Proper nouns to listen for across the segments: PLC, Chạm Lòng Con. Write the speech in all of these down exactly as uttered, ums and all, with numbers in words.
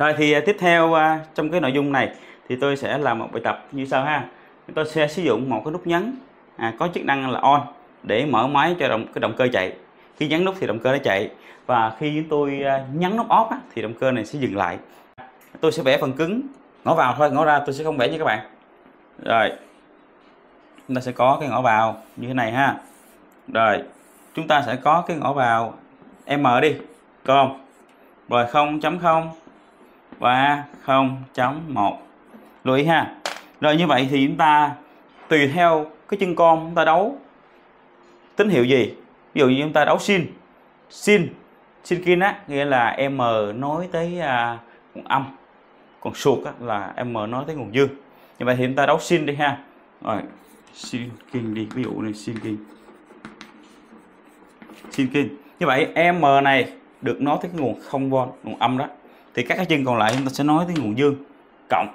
Rồi thì tiếp theo trong cái nội dung này thì tôi sẽ làm một bài tập như sau ha. Tôi sẽ sử dụng một cái nút nhấn à, có chức năng là on để mở máy cho động, cái động cơ chạy. Khi nhấn nút thì động cơ nó chạy, và khi tôi nhấn nút off á, thì động cơ này sẽ dừng lại. Tôi sẽ vẽ phần cứng, ngõ vào thôi, ngõ ra tôi sẽ không vẽ nha các bạn. Rồi chúng ta sẽ có cái ngõ vào như thế này ha. Rồi chúng ta sẽ có cái ngõ vào M đi, con rồi không chấm không và không chấm một, lưu ý ha. Rồi như vậy thì chúng ta tùy theo cái chân con chúng ta đấu tín hiệu gì, ví dụ như chúng ta đấu sin sin sinkin á, nghĩa là M nối tới à, nguồn âm, còn suột á, là M nối tới nguồn dương. Như vậy thì chúng ta đấu sin đi ha. Rồi sinkin đi, ví dụ này sinkin sinkin. Như vậy M này được nói tới cái nguồn không vôn, nguồn âm đó, thì các cái chân còn lại chúng ta sẽ nói tới nguồn dương, cộng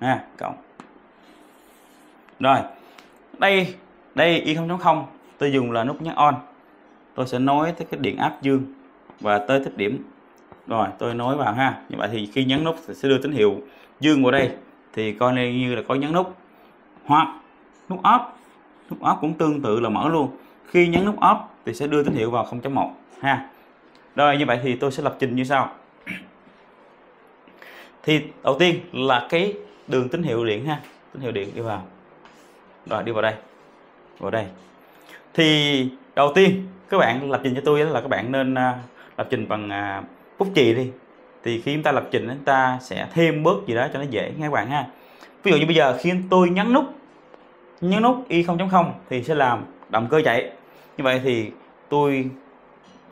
ha, cộng. Rồi đây đây i không chấm không tôi dùng là nút nhấn on, tôi sẽ nối tới cái điện áp dương và tới tích điểm. Rồi tôi nối vào ha. Như vậy thì khi nhấn nút sẽ đưa tín hiệu dương vào đây, thì coi như là có nhấn nút. Hoặc nút off, nút off cũng tương tự là mở luôn. Khi nhấn nút off thì sẽ đưa tín hiệu vào không chấm một ha. Rồi như vậy thì tôi sẽ lập trình như sau. Thì đầu tiên là cái đường tín hiệu điện ha, tín hiệu điện đi vào. Rồi đi vào đây, vào đây. Thì đầu tiên các bạn lập trình cho tôi là các bạn nên lập trình bằng bút chì đi. Thì khi chúng ta lập trình chúng ta sẽ thêm bớt gì đó cho nó dễ nghe các bạn ha. Ví dụ như bây giờ khi tôi nhấn nút nhấn nút i không chấm không thì sẽ làm động cơ chạy. Như vậy thì tôi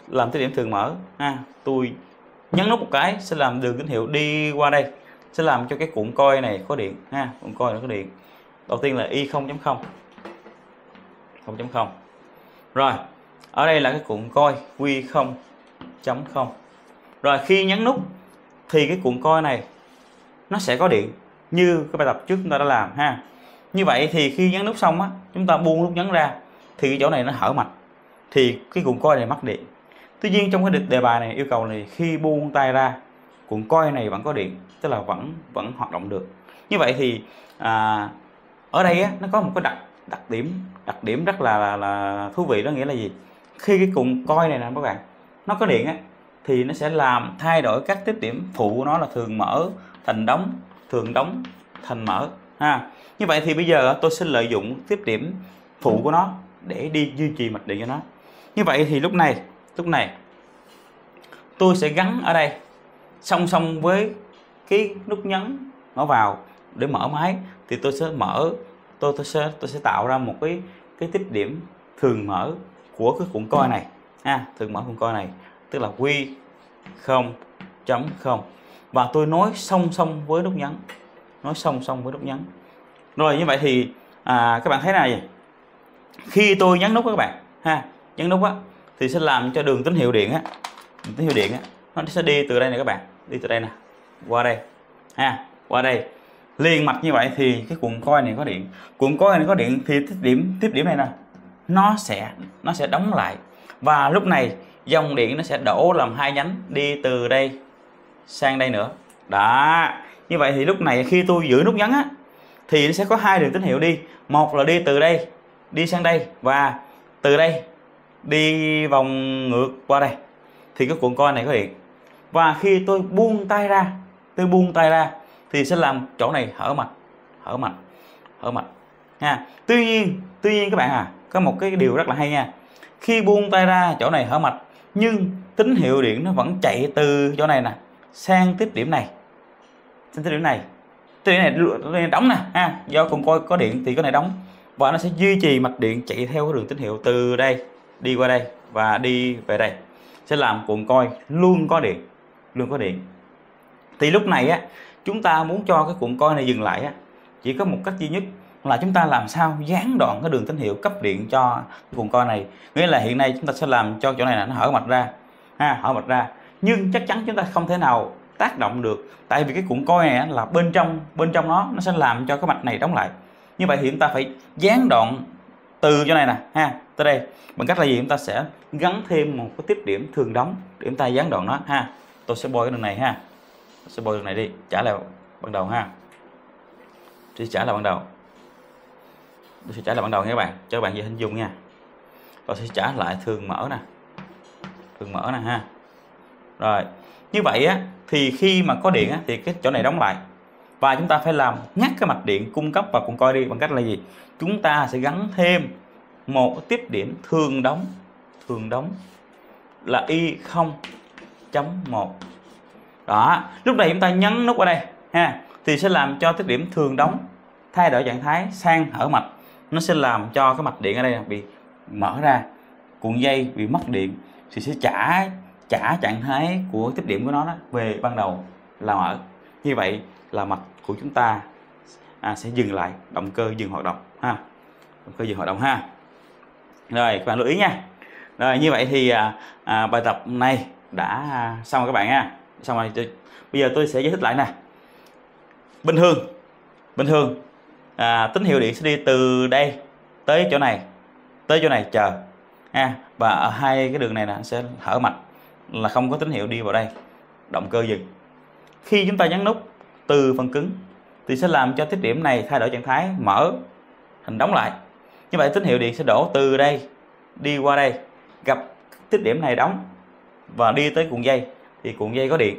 làm tới điểm thường mở ha, tôi nhấn nút một cái sẽ làm đường tín hiệu đi qua đây, sẽ làm cho cái cuộn coil này có điện ha, cuộn coil này có điện. Đầu tiên là i không chấm không không chấm không. Rồi ở đây là cái cuộn coil q không chấm không. Rồi khi nhấn nút thì cái cuộn coil này nó sẽ có điện như cái bài tập trước chúng ta đã làm ha. Như vậy thì khi nhấn nút xong á, chúng ta buông nút nhấn ra thì cái chỗ này nó hở mạch, thì cái cuộn coil này mất điện. Tuy nhiên trong cái đề bài này yêu cầu này khi buông tay ra cuộn coil này vẫn có điện, tức là vẫn vẫn hoạt động được. Như vậy thì à, ở đây á, nó có một cái đặc đặc điểm đặc điểm rất là, là, là thú vị, đó nghĩa là gì? Khi cái cuộn coil này nè các bạn, nó có điện á, thì nó sẽ làm thay đổi các tiếp điểm phụ của nó là thường mở thành đóng, thường đóng thành mở ha. Như vậy thì bây giờ tôi sẽ lợi dụng tiếp điểm phụ của nó để đi duy trì mạch điện cho nó. Như vậy thì lúc này lúc này tôi sẽ gắn ở đây song song với cái nút nhấn nó vào để mở máy, thì tôi sẽ mở tôi tôi sẽ tôi sẽ tạo ra một cái cái tiếp điểm thường mở của cái cuộn coil này ha, thường mở cuộn coil này, tức là q không chấm không, và tôi nối song song với nút nhấn, nối song song với nút nhấn. Rồi như vậy thì à, các bạn thấy này, khi tôi nhấn nút các bạn ha, nhấn nút á thì sẽ làm cho đường tín hiệu điện á, tín hiệu điện á nó sẽ đi từ đây này các bạn, đi từ đây nè qua đây ha, qua đây liền mạch. Như vậy thì cái cuộn coil này có điện, cuộn coil này có điện thì tiếp điểm tiếp điểm này nè nó sẽ nó sẽ đóng lại, và lúc này dòng điện nó sẽ đổ làm hai nhánh đi từ đây sang đây nữa đó. Như vậy thì lúc này khi tôi giữ nút nhấn á thì nó sẽ có hai đường tín hiệu đi, một là đi từ đây đi sang đây, và từ đây đi vòng ngược qua đây thì cái cuộn coil này có điện. Và khi tôi buông tay ra tôi buông tay ra thì sẽ làm chỗ này hở mạch, hở mạch, hở mạch ha. Tuy nhiên, tuy nhiên các bạn à, có một cái điều rất là hay nha. Khi buông tay ra chỗ này hở mạch, nhưng tín hiệu điện nó vẫn chạy từ chỗ này nè sang tiếp điểm này, sang tiếp điểm này, tiếp điểm này, tiếp điểm này đóng nè ha. Do cuộn coil có điện thì cái này đóng, và nó sẽ duy trì mạch điện chạy theo cái đường tín hiệu từ đây đi qua đây và đi về đây, sẽ làm cuộn coil luôn có điện, luôn có điện. Thì lúc này á, chúng ta muốn cho cái cuộn coil này dừng lại á, chỉ có một cách duy nhất là chúng ta làm sao gián đoạn cái đường tín hiệu cấp điện cho cuộn coil này. Nghĩa là hiện nay chúng ta sẽ làm cho chỗ này là nó hở mạch ra ha, hở mạch ra, nhưng chắc chắn chúng ta không thể nào tác động được, tại vì cái cuộn coil này là bên trong bên trong nó nó sẽ làm cho cái mạch này đóng lại. Như vậy thì chúng ta phải gián đoạn từ chỗ này nè ha tới đây bằng cách là gì? Chúng ta sẽ gắn thêm một cái tiếp điểm thường đóng để chúng ta gián đoạn nó ha. Tôi sẽ bôi cái đường này ha. sẽ bôi đường này đi, trả lại ban đầu ha, thì trả lại ban đầu, tôi sẽ trả lại ban đầu nha các bạn, cho các bạn dễ hình dung nha. Tôi sẽ trả lại thường mở nè, thường mở nè ha. Rồi như vậy á, thì khi mà có điện á, thì cái chỗ này đóng lại và chúng ta phải làm ngắt cái mạch điện cung cấp và cuộn coi đi, bằng cách là gì, chúng ta sẽ gắn thêm một tiếp điểm thường đóng, thường đóng là y không chấm một đó. Lúc này chúng ta nhấn nút ở đây ha, thì sẽ làm cho tiếp điểm thường đóng thay đổi trạng thái sang hở mạch, nó sẽ làm cho cái mạch điện ở đây bị mở ra, cuộn dây bị mất điện, thì sẽ trả trả trạng thái của tiếp điểm của nó về ban đầu là mở. Như vậy là mạch của chúng ta à, sẽ dừng lại, động cơ dừng hoạt động ha, động cơ dừng hoạt động ha. Rồi các bạn lưu ý nha. Rồi như vậy thì à, à, bài tập này đã à, xong rồi các bạn nha. Xong rồi tôi, bây giờ tôi sẽ giải thích lại nè. Bình thường bình thường à, tín hiệu điện sẽ đi từ đây tới chỗ này, tới chỗ này chờ ha, và ở hai cái đường này là sẽ hở mạch, là không có tín hiệu đi vào đây, động cơ dừng. Khi chúng ta nhấn nút từ phần cứng thì sẽ làm cho tiếp điểm này thay đổi trạng thái mở thành đóng lại. Như vậy tín hiệu điện sẽ đổ từ đây đi qua đây, gặp tiếp điểm này đóng và đi tới cuộn dây, thì cuộn dây có điện,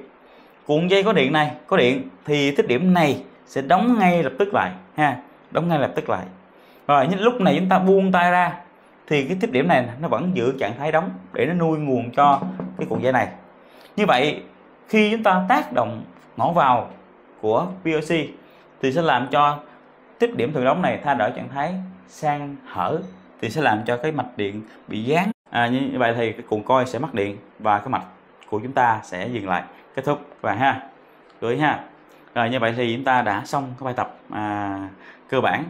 cuộn dây có điện này có điện thì tiếp điểm này sẽ đóng ngay lập tức lại ha, đóng ngay lập tức lại. Rồi nhưng lúc này chúng ta buông tay ra thì cái tiếp điểm này nó vẫn giữ trạng thái đóng để nó nuôi nguồn cho cái cuộn dây này. Như vậy khi chúng ta tác động ngõ vào của pê lờ xê thì sẽ làm cho tiếp điểm thường đóng này thay đổi trạng thái sang hở, thì sẽ làm cho cái mạch điện bị gián. À, như vậy thì cái cuộn coil sẽ mất điện và cái mạch của chúng ta sẽ dừng lại. Kết thúc các bạn ha, gửi ha. Rồi như vậy thì chúng ta đã xong cái bài tập à, cơ bản.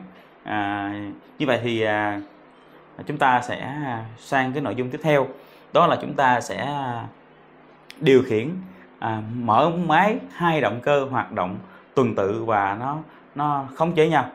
À, như vậy thì à, chúng ta sẽ sang cái nội dung tiếp theo, đó là chúng ta sẽ điều khiển à, mở máy hai động cơ hoạt động tuần tự và nó nó khống chế nhau.